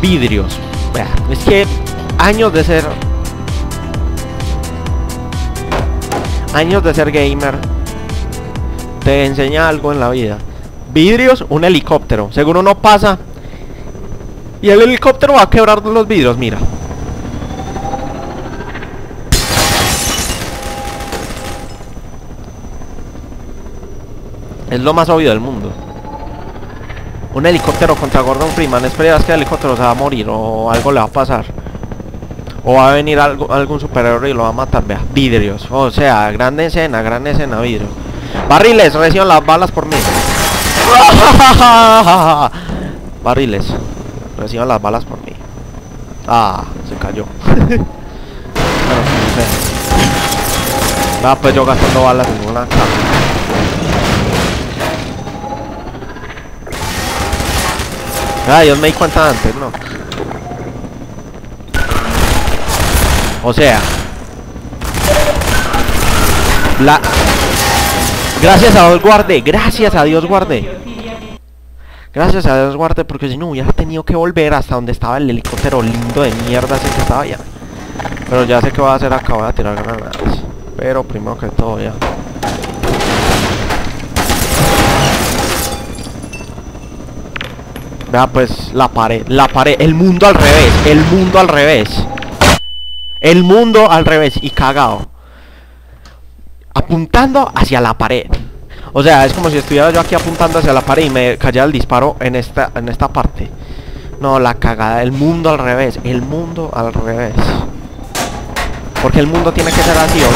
Vidrios. Es que años de ser gamer te enseña algo en la vida. Vidrios, un helicóptero. Seguro no pasa y el helicóptero va a quebrar los vidrios, mira. Es lo más obvio del mundo. Un helicóptero contra Gordon Freeman. Esperas que el helicóptero se va a morir o algo le va a pasar. O va a venir algún superhéroe y lo va a matar. Vea, vidrios. O sea, gran escena, vidrio. Barriles, reciban las balas por mí. Barriles, reciban las balas por mí. Ah, se cayó. Bueno, no sé. Ah, pues yo gastando balas en una cama. Ay, Dios, me di cuenta antes, ¿no? O sea, gracias a Dios guardé, gracias a Dios guardé, porque si no hubiera tenido que volver hasta donde estaba el helicóptero lindo de mierda, así que estaba allá. Pero ya sé que voy a hacer acá, voy a tirar granadas. Pero primero que todo ya. Vea pues la pared, el mundo al revés, el mundo al revés. El mundo al revés y cagado. Apuntando hacia la pared. O sea, es como si estuviera yo aquí apuntando hacia la pared y me cayera el disparo en esta parte. No, la cagada, el mundo al revés, el mundo al revés. Porque el mundo tiene que ser así, o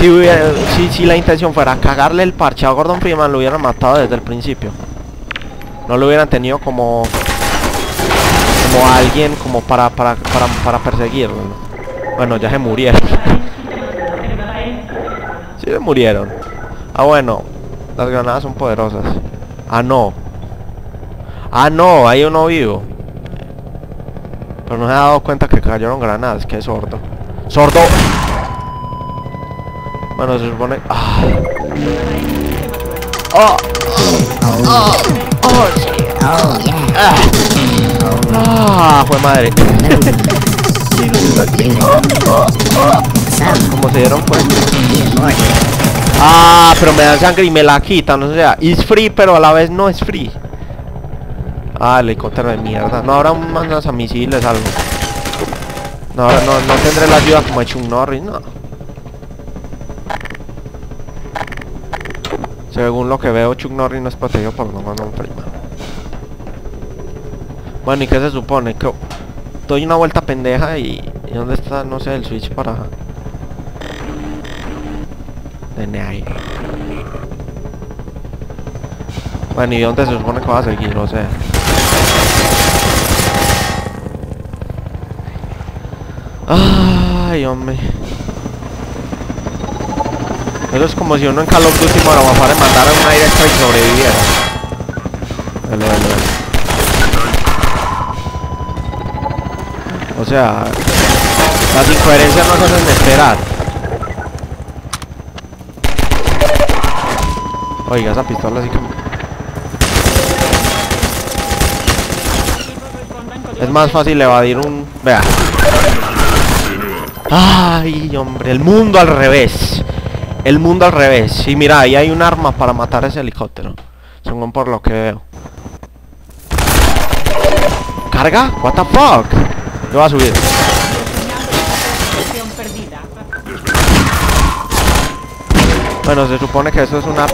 sea, si la intención fuera cagarle el parche a Gordon Freeman, lo hubieran matado desde el principio. No lo hubieran tenido como alguien como para perseguirlo. Bueno, ya se murieron. Sí, se murieron. Ah, bueno. Las granadas son poderosas. Ah, no. Ah, no. Hay uno vivo. Pero no se ha dado cuenta que cayeron granadas. Qué sordo. ¡Sordo! Bueno, se supone... Ah. Oh. Oh. Oh, yeah. Ah, fue madre. Como se dieron cuenta. Ah, pero me dan sangre y me la quitan. O sea, es free, pero a la vez no es free. Ah, el helicóptero de mierda. No habrá un lanzamisiles, algo. No, no tendré la ayuda como de Chuck Norris, no. Según lo que veo, Chuck Norris no es protegido por Gordon Freeman. Bueno, ¿y qué se supone? Que doy una vuelta pendeja y ¿dónde está? No sé, el switch para... ahí. Bueno, ¿y dónde se supone que va a seguir? O sea... Ay, hombre. Eso es como si uno en Call of Duty para bajar y matar a una directa y sobreviviera. O sea, las incoherencias no se hacen esperar. Oiga, esa pistola así que... Es más fácil evadir un... Vea. Ay, hombre, el mundo al revés. El mundo al revés. Y mira, ahí hay un arma para matar a ese helicóptero. Según por lo que veo. ¿Carga? What the fuck? Yo voy a subir. Bueno, se supone que eso es una...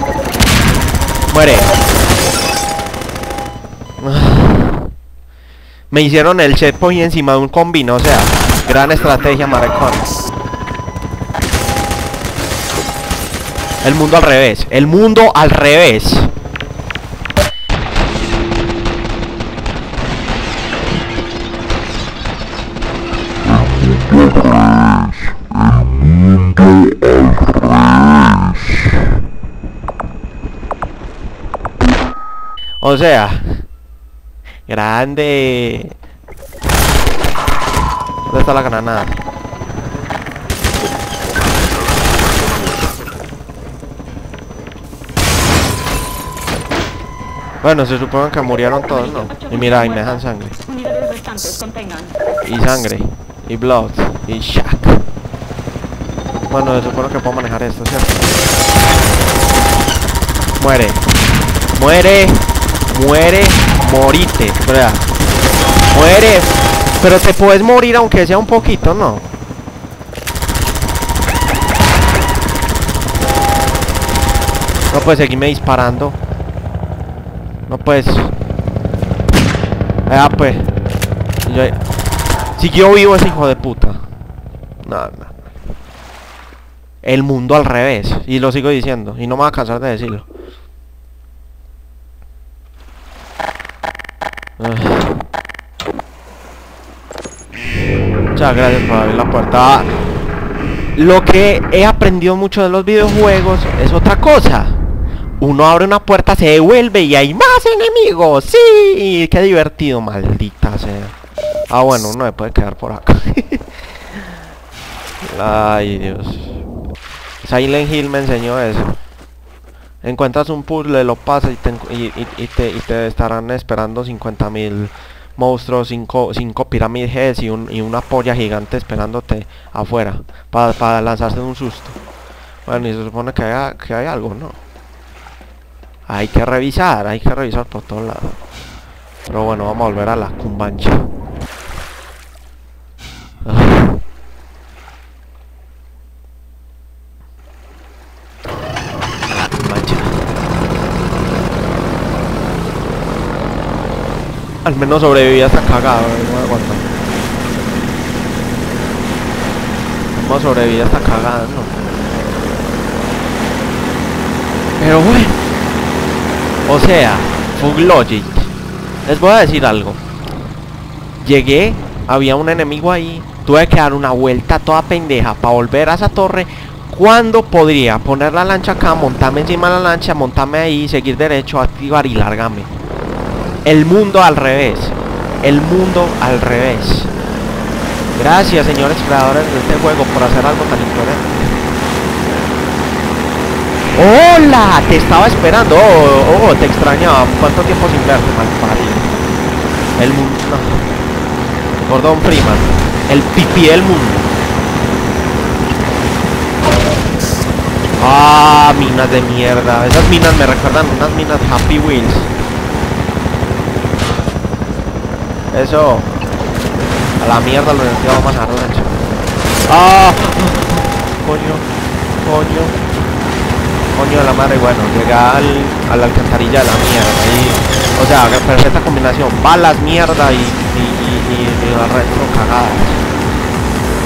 Muere. Me hicieron el checkpoint encima de un combino. O sea, gran estrategia, maricón. El mundo al revés, el mundo al revés. O sea, grande. ¿Dónde está la granada? Bueno, se supone que murieron todos, ¿no? Y mira, ahí me dejan sangre. Y sangre. Y blood. Y shack. Bueno, se supone que puedo manejar esto, ¿cierto? Muere. Muere. Muere. Morite. Espera. Muere. Pero te puedes morir aunque sea un poquito, ¿no? No puedes seguirme disparando. No puedes. Ah, pues. Yo... Siguió vivo ese hijo de puta. No. El mundo al revés. Y lo sigo diciendo. Y no me voy a cansar de decirlo. Muchas gracias por abrir la puerta. Lo que he aprendido mucho de los videojuegos es otra cosa. Uno abre una puerta, se devuelve y hay más enemigos. ¡Sí! ¡Qué divertido, maldita sea! Ah, bueno, uno me puede quedar por acá. Ay, Dios. Silent Hill me enseñó eso. Encuentras un puzzle, lo pasas y te estarán esperando 50.000 monstruos, 5 pyramid heads y una polla gigante esperándote afuera para lanzarse un susto. Bueno, y se supone que hay algo, ¿no? Hay que revisar por todos lados. Pero bueno, vamos a volver a la cumbancha. Al menos sobreviví hasta cagado, no me aguanto. Vamos a sobrevivir hasta cagado, ¿no? Pero bueno. O sea, Fug Logic. Les voy a decir algo. Llegué, había un enemigo ahí. Tuve que dar una vuelta toda pendeja para volver a esa torre. ¿Cuándo podría poner la lancha acá, montarme encima de la lancha, montarme ahí, seguir derecho, activar y largarme? El mundo al revés. El mundo al revés. Gracias, señores creadores de este juego, por hacer algo tan imponente. ¡Hola! Te estaba esperando. Oh, te extrañaba. ¿Cuánto tiempo sin verte, malparido? El mundo... No. Gordon Freeman. El pipí del mundo. Ah, minas de mierda. Esas minas me recuerdan unas minas Happy Wheels. Eso. A la mierda lo decía, vamos a manejar lancha. ¡Ah! Coño de la madre. Bueno, llega a la alcantarilla de la mierda. Y, o sea, perfecta combinación. Balas, mierda y la resto cagadas.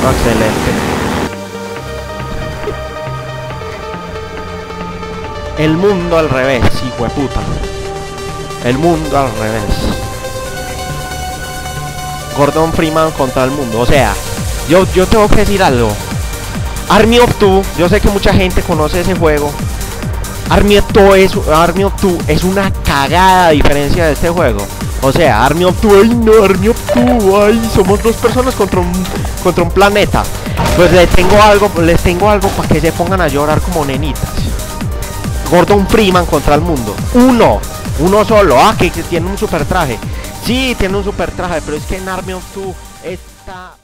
No, excelente. El mundo al revés, hijo de puta. El mundo al revés. Gordon Freeman contra el mundo. O sea, yo tengo que decir algo. Army of Two, yo sé que mucha gente conoce ese juego. Army of Two es una cagada a diferencia de este juego. O sea, Army of Two, ay no, Army of Two, ay, somos dos personas contra un planeta. Pues les tengo algo para que se pongan a llorar como nenitas. Gordon Freeman contra el mundo. Uno solo, ah, que tiene un super traje. Sí, tiene un super traje, pero es que en Army of Two está...